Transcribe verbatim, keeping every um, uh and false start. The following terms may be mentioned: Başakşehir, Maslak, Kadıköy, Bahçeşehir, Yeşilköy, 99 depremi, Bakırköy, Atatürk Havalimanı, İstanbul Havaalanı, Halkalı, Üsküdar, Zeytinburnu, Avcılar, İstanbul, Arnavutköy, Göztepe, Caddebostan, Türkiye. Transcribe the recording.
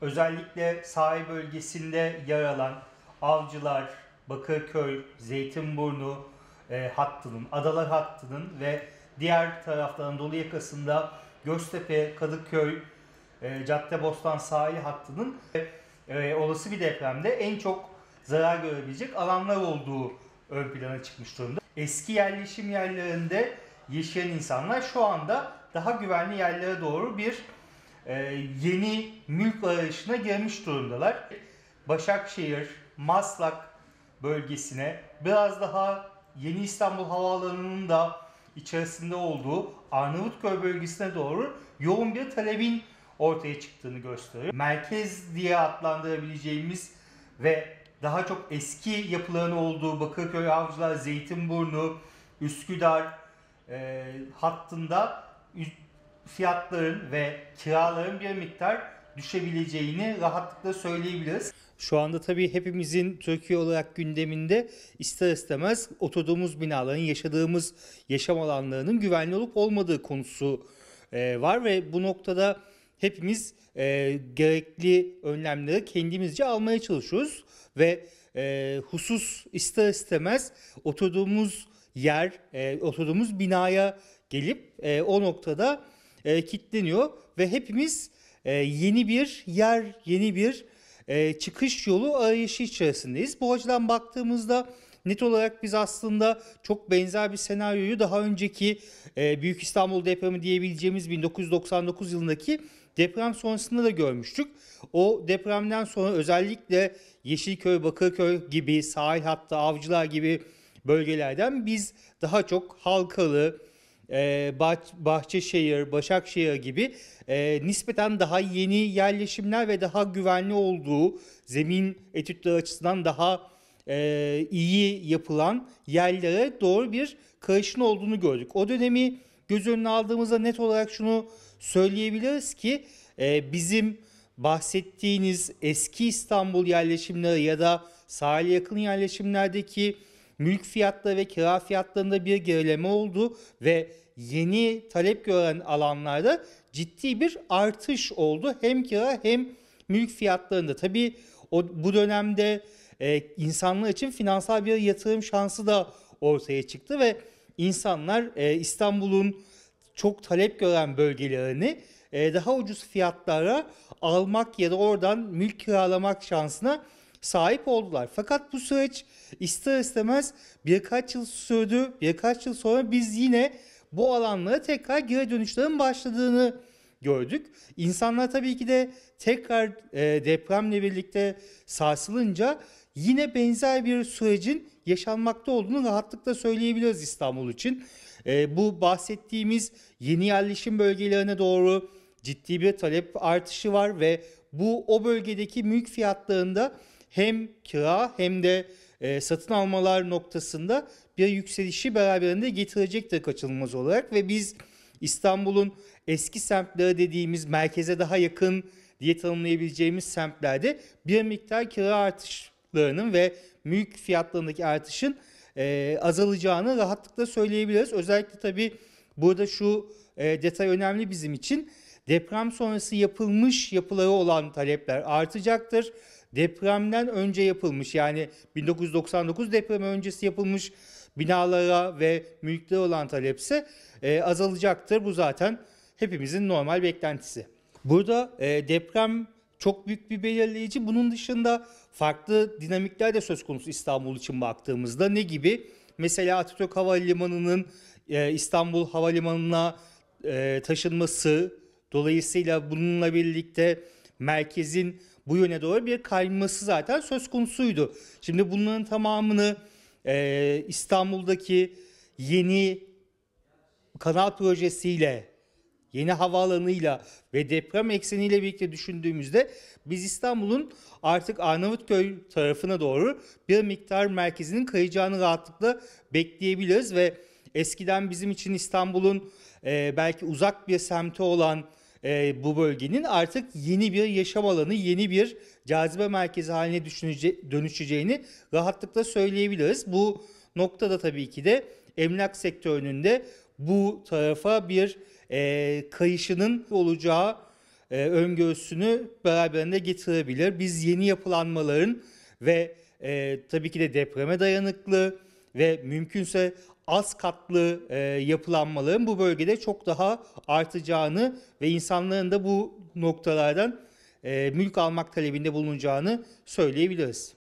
özellikle sahil bölgesinde yer alan Avcılar, Bakırköy, Zeytinburnu e, hattının, Adalar hattının ve diğer tarafta Anadolu yakasında Göztepe, Kadıköy, e, Caddebostan sahil hattının e, olası bir depremde en çok zarar görebilecek alanlar olduğu ön plana çıkmış durumda. Eski yerleşim yerlerinde yaşayan insanlar şu anda daha güvenli yerlere doğru bir e, yeni mülk arayışına girmiş durumdalar. Başakşehir, Maslak bölgesine, biraz daha yeni İstanbul Havaalanı'nın da içerisinde olduğu Arnavutköy bölgesine doğru yoğun bir talebin ortaya çıktığını gösteriyor. Merkez diye adlandırabileceğimiz ve daha çok eski yapıların olduğu Bakırköy, Avcılar, Zeytinburnu, Üsküdar e, hattında fiyatların ve kiraların bir miktar düşebileceğini rahatlıkla söyleyebiliriz. Şu anda tabii hepimizin Türkiye olarak gündeminde ister istemez oturduğumuz binaların, yaşadığımız yaşam alanlarının güvenli olup olmadığı konusu e, var ve bu noktada hepimiz e, gerekli önlemleri kendimizce almaya çalışıyoruz ve e, husus ister istemez oturduğumuz yer, e, oturduğumuz binaya gelip e, o noktada e, kilitleniyor ve hepimiz e, yeni bir yer, yeni bir e, çıkış yolu arayışı içerisindeyiz. Bu açıdan baktığımızda net olarak biz aslında çok benzer bir senaryoyu daha önceki e, Büyük İstanbul depremi diyebileceğimiz bin dokuz yüz doksan dokuz yılındaki deprem sonrasında da görmüştük. O depremden sonra özellikle Yeşilköy, Bakırköy gibi sahil hattı, Avcılar gibi bölgelerden biz daha çok Halkalı, e, bah- Bahçeşehir, Başakşehir gibi e, nispeten daha yeni yerleşimler ve daha güvenli olduğu, zemin etütleri açısından daha e, iyi yapılan yerlere doğru bir karışın olduğunu gördük. O dönemi göz önüne aldığımızda net olarak şunu söyleyebiliriz ki e, bizim bahsettiğiniz eski İstanbul yerleşimleri ya da sahile yakın yerleşimlerdeki mülk fiyatları ve kira fiyatlarında bir gerileme oldu ve yeni talep gören alanlarda ciddi bir artış oldu. Hem kira hem mülk fiyatlarında. Tabii o, bu dönemde e, insanlar için finansal bir yatırım şansı da ortaya çıktı ve İnsanlar e, İstanbul'un çok talep gören bölgelerini e, daha ucuz fiyatlara almak ya da oradan mülk kiralamak şansına sahip oldular. Fakat bu süreç ister istemez birkaç yıl sürdü. Birkaç yıl sonra biz yine bu alanlara tekrar geri dönüşlerin başladığını gördük. İnsanlar tabii ki de tekrar e, depremle birlikte sarsılınca yine benzer bir sürecin yaşanmakta olduğunu rahatlıkla söyleyebiliriz İstanbul için. E, bu bahsettiğimiz yeni yerleşim bölgelerine doğru ciddi bir talep artışı var ve bu o bölgedeki mülk fiyatlarında hem kira hem de e, satın almalar noktasında bir yükselişi beraberinde getirecektir kaçınılmaz olarak ve biz İstanbul'un eski semtleri dediğimiz merkeze daha yakın diye tanımlayabileceğimiz semtlerde bir miktar kira artışlarının ve mülk fiyatlarındaki artışın e, azalacağını rahatlıkla söyleyebiliriz. Özellikle tabii burada şu e, detay önemli bizim için. Deprem sonrası yapılmış yapılara olan talepler artacaktır. Depremden önce yapılmış, yani bin dokuz yüz doksan dokuz depremi öncesi yapılmış binalara ve mülklere olan talepse e, azalacaktır. Bu zaten hepimizin normal beklentisi. Burada e, deprem çok büyük bir belirleyici. Bunun dışında farklı dinamikler de söz konusu İstanbul için baktığımızda. Ne gibi? Mesela Atatürk Havalimanı'nın e, İstanbul Havalimanı'na e, taşınması, dolayısıyla bununla birlikte merkezin bu yöne doğru bir kayması zaten söz konusuydu. Şimdi bunların tamamını e, İstanbul'daki yeni kanal projesiyle, yeni havaalanıyla ve deprem ekseniyle birlikte düşündüğümüzde biz İstanbul'un artık Arnavutköy tarafına doğru bir miktar merkezinin kayacağını rahatlıkla bekleyebiliriz ve eskiden bizim için İstanbul'un e, belki uzak bir semti olan e, bu bölgenin artık yeni bir yaşam alanı, yeni bir cazibe merkezi haline dönüşeceğini rahatlıkla söyleyebiliriz. Bu noktada tabii ki de emlak sektörünün de bu tarafa bir E, kayışının olacağı e, öngörüsünü beraberinde getirebilir. Biz yeni yapılanmaların ve e, tabii ki de depreme dayanıklı ve mümkünse az katlı e, yapılanmaların bu bölgede çok daha artacağını ve insanların da bu noktalardan e, mülk almak talebinde bulunacağını söyleyebiliriz.